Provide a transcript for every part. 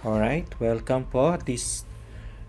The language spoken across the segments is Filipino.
Alright, welcome po.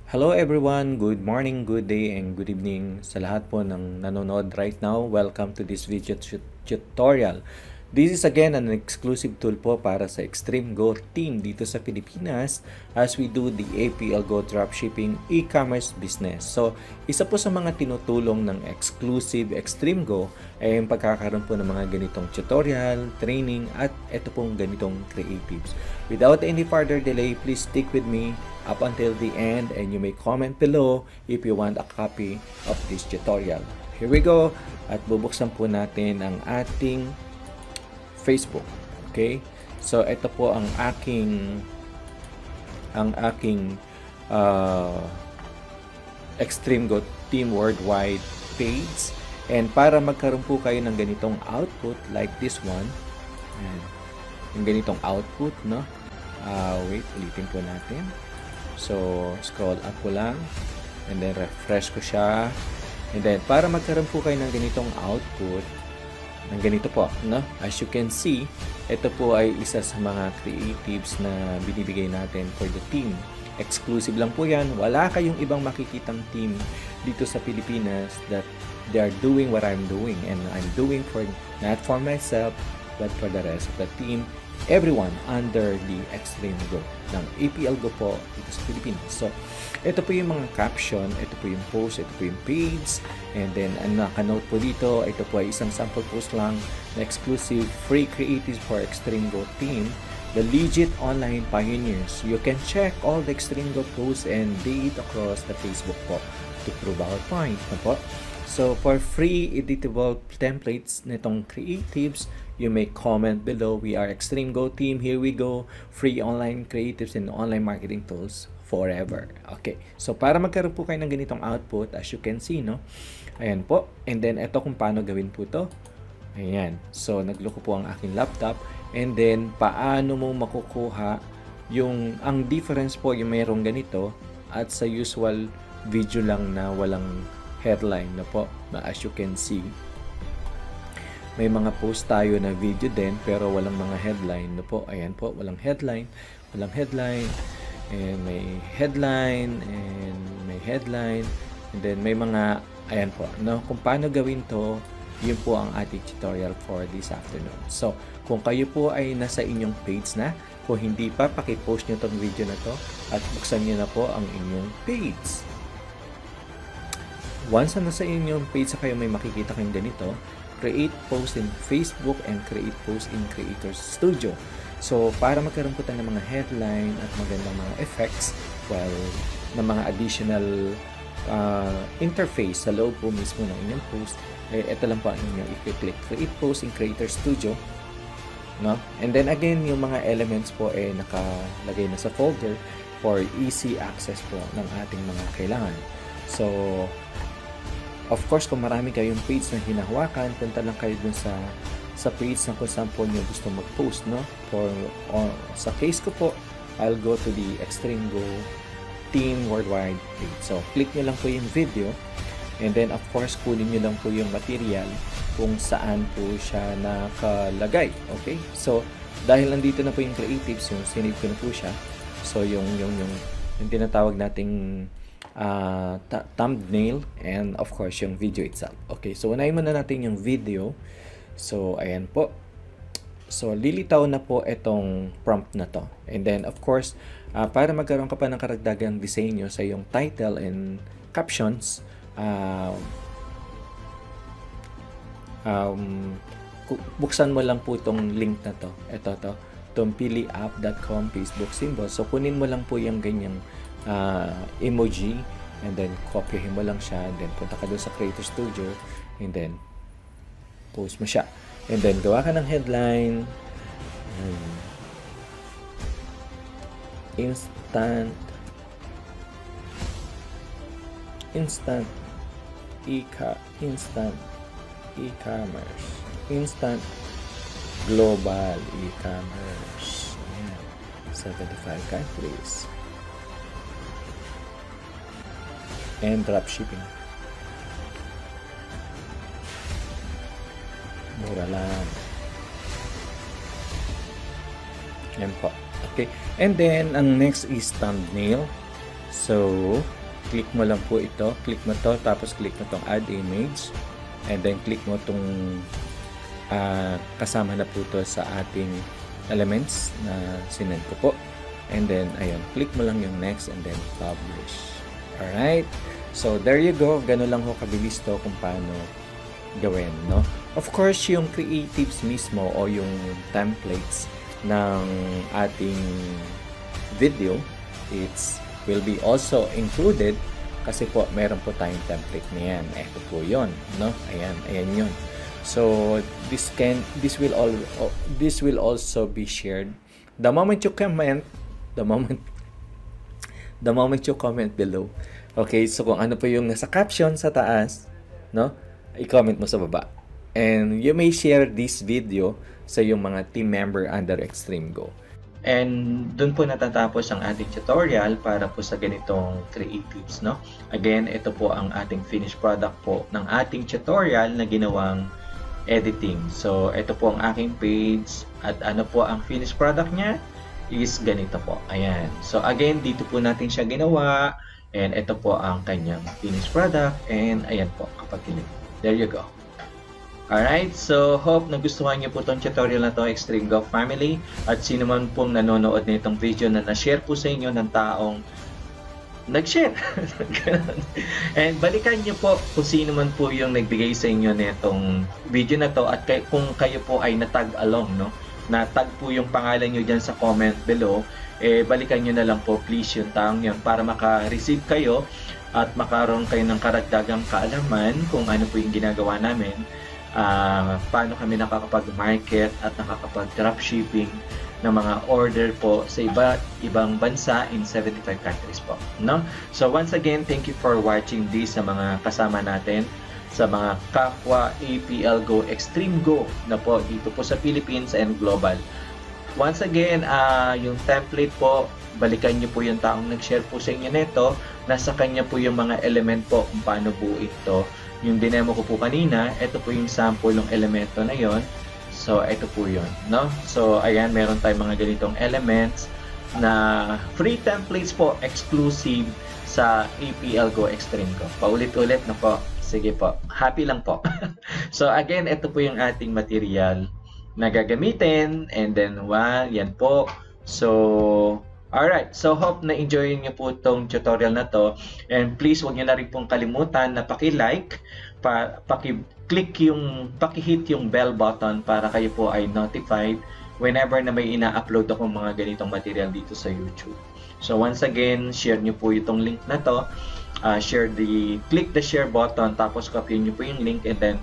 Hello everyone, good morning, good day, and good evening sa lahat po ng nanonood right now. Welcome to this video tutorial. This is again an exclusive tool po para sa ExtremeGo team dito sa Pilipinas as we do the APLGO dropshipping e-commerce business. So, isa po sa mga tinutulong ng exclusive ExtremeGo ay ang pagkakaroon po ng mga ganitong tutorial, training, at ito pong ganitong creatives. Without any further delay, please stick with me up until the end and you may comment below if you want a copy of this tutorial. Here we go! At bubuksan po natin ang ating Facebook. Okay? So ito po ang aking ExtremeGo team worldwide page, and para magkaroon po kayo ng ganitong output like this one. Ayan. Yung ganitong output, no? Wait, ulitin po natin. So scroll up ko lang and then refresh ko siya. And then para magkaroon po kayo ng ganitong output, ang ganito po, no? As you can see, ito po ay isa sa mga creatives na binibigay natin for the team. Exclusive lang po yan. Wala kayong ibang makikitang team dito sa Pilipinas that they are doing what I'm doing. And I'm doing for, not for myself, but for the rest of the team. Everyone under the ExtremeGo ng APLGO po dito sa Pilipinas. So, ito po yung mga caption, ito po yung post, ito po yung page, and then ang naka-note po dito, ito po ay isang sample post lang na exclusive free creatives for ExtremeGo team, the legit online pioneers. You can check all the ExtremeGo posts and date across the Facebook po to prove our point. Po. So, for free editable templates nitong creatives, you may comment below. We are ExtremeGo team. Here we go. Free online creatives and online marketing tools forever. Okay. So, para magkaroon po kayo ng ganitong output, as you can see, no? Ayan po. And then, ito kung paano gawin po to. Ayan. So, nagloko po ang aking laptop. And then, paano mo makukuha yung, ang difference po yung mayroong ganito at sa usual video lang na walang headline na po. As you can see, may mga post tayo na video din pero walang mga headline na po. Ayan po, walang headline, and may headline, and may headline, and then may mga, ayan po, no? Kung paano gawin to, yun po ang ating tutorial for this afternoon. So, kung kayo po ay nasa inyong page na, kung hindi pa, pakipost nyo tong video na to at buksan nyo na po ang inyong page. Once na nasa inyong page na kayo, may makikita kayong ganito, create post in Facebook and create post in Creators Studio. So, para magkaroon po tayo ng mga headline at magandang mga effects, well, ng mga additional interface sa loob po mismo ng inyong post, eh, ito lang po ang inyong i-click. Create post in Creators Studio. No? And then again, yung mga elements po eh nakalagay na sa folder for easy access po ng ating mga kailangan. So, of course, kung marami kayong page na hinahawakan, punta lang kayo dun sa page na kung saan po nyo gusto mag-post, no? Sa case ko po, I'll go to the ExtremeGo team worldwide page. So, click nyo lang po yung video, and then, of course, kunin nyo lang po yung material kung saan po siya nakalagay. Okay? So, dahil nandito na po yung creatives, yung sinave ko na po siya. So, yung tinatawag nating thumbnail, and of course yung video itself. Okay, so unahin muna natin yung video. So ayan po, so lilitaw na po itong prompt na to, and then of course para magkaroon ka pa ng karagdagang disenyo sa yung title and captions, buksan mo lang po itong link na to, itong pili-app.com Facebook symbol. So kunin mo lang po yung ganyang emoji, and then copyhin mo lang siya, and then punta ka doon sa Creator Studio, and then post mo siya, and then gawa ka ng headline, instant global e-commerce, 75 countries and dropshipping. Mura lang. Yan po. Okay, and then ang next is thumbnail. So click mo lang po ito, click mo to, tapos click mo tong add image, and then click mo tong kasama na po to sa ating elements na sinend ko po, and then ayun, click mo lang yung next and then publish. Alright, so there you go, ganun lang ho kabilis to kung paano gawin, no? Of course, yung creatives mismo o yung templates ng ating video, it's will be also included kasi po meron po tayong template niyan. Ito po yun, no? Ayan, ayan yun. So this will also be shared the moment you comment, the moment you comment below. Okay, so kung ano po yung nasa caption sa taas, no, i-comment mo sa baba, and you may share this video sa yung mga team member under ExtremeGo. And doon po natatapos ang ating tutorial para po sa ganitong creatives, no? Again, ito po ang ating finished product po ng ating tutorial na ginawang editing. So, ito po ang aking page at ano po ang finished product niya is ganito po. Ayan. So, again, dito po natin siya ginawa, and ito po ang kanyang finished product, and ayan po kapatid. There you go. Alright, so hope nagustuhan niyo po itong tutorial na ito, ExtremeGo family. At sino man pong nanonood na itong video na na-share po sa inyo ng taong nag-share. And balikan niyo po kung sino man po yung nagbigay sa inyo na itong video na ito. At kung kayo po ay natag along, no? Natag po yung pangalan niyo dyan sa comment below. Eh, balikan niyo na lang po please yung taong yun para maka-receive kayo at makaroon kayo ng karagdagang kaalaman kung ano po yung ginagawa namin. Paano kami nakakapag-market at nakakapag-dropshipping ng mga order po sa ibang bansa in 75 countries po, no? So once again, thank you for watching this sa mga kasama natin, sa mga kapwa APLGO, ExtremeGo na po dito po sa Philippines and global. Once again, yung template po, balikan nyo po yung taong nag-share po sa inyo nito. Nasa kanya po yung mga element po kung paano buuin ito. Yung dinemo ko po kanina, ito po yung sample ng elemento na yon. So, ito po yun, no? So, ayan, meron tayong mga ganitong elements na free templates po, exclusive sa APLGO ExtremeGo. Paulit-ulit na po. Sige po. Happy lang po. So, again, ito po yung ating material na gagamitin. And then, yan po. So, alright, so hope na enjoy niyo po itong tutorial na to, and please huwag niyo na rin pong kalimutan na paki-like, paki-click yung, paki-hit yung bell button para kayo po ay notified whenever na may ina-upload akong mga ganitong material dito sa YouTube. So once again, share niyo po itong link na to, click the share button, tapos copy niyo po yung link, and then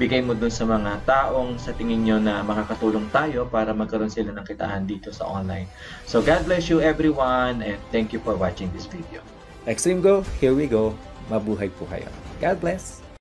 bigay mo dun sa mga taong sa tingin nyo na makakatulong tayo para magkaroon sila ng kitahan dito sa online. So God bless you everyone, and thank you for watching this video. ExtremeGo, here we go. Mabuhay po kayo. God bless!